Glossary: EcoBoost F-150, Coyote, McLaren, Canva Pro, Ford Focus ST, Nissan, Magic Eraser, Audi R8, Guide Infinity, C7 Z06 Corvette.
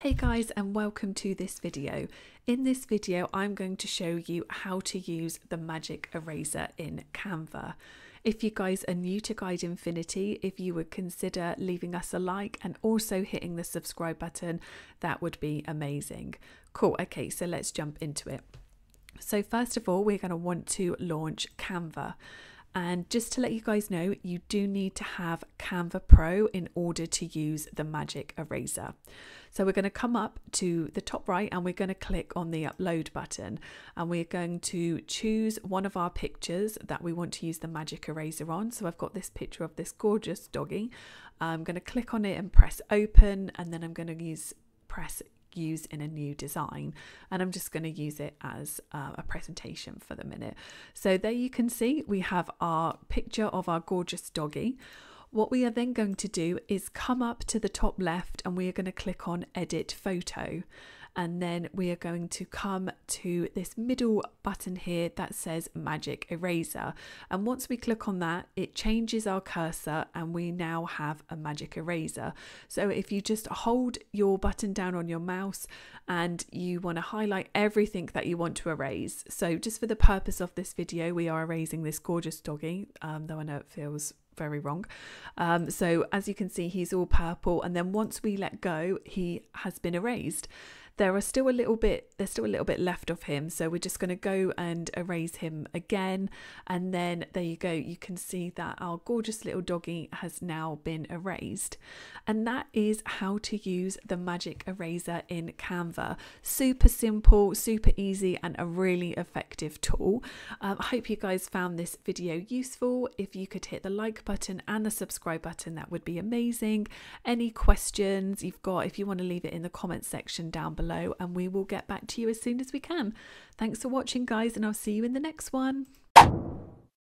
Hey guys, and welcome to this video. In this video, I'm going to show you how to use the Magic Eraser in Canva. If you guys are new to Guide Infinity, if you would consider leaving us a like and also hitting the subscribe button, that would be amazing. Cool, okay, so let's jump into it. So first of all, we're going to want to launch Canva. And just to let you guys know, you do need to have Canva Pro in order to use the Magic Eraser. So we're going to come up to the top right and we're going to click on the upload button, and we're going to choose one of our pictures that we want to use the Magic Eraser on. So I've got this picture of this gorgeous doggy. I'm going to click on it and press open, and then I'm going to press use in a new design, and I'm just going to use it as a presentation for the minute. So there you can see we have our picture of our gorgeous doggy. What we are then going to do is come up to the top left and we are going to click on edit photo, and then we are going to come to this middle button here that says Magic Eraser, and once we click on that, it changes our cursor and we now have a Magic Eraser. So if you just hold your button down on your mouse and you want to highlight everything that you want to erase, so just for the purpose of this video we are erasing this gorgeous doggy, though I know it feels very wrong. So as you can see, he's all purple, and then once we let go, he has been erased. There's still a little bit left of him, so we're just going to go and erase him again, and then there you go, you can see that our gorgeous little doggy has now been erased. And that is how to use the Magic Eraser in Canva. Super simple, super easy, and a really effective tool. I hope you guys found this video useful. If you could hit the like button and the subscribe button, that would be amazing. Any questions you've got, if you want to leave it in the comments section down below, and we will get back to you as soon as we can. Thanks for watching guys, and I'll see you in the next one.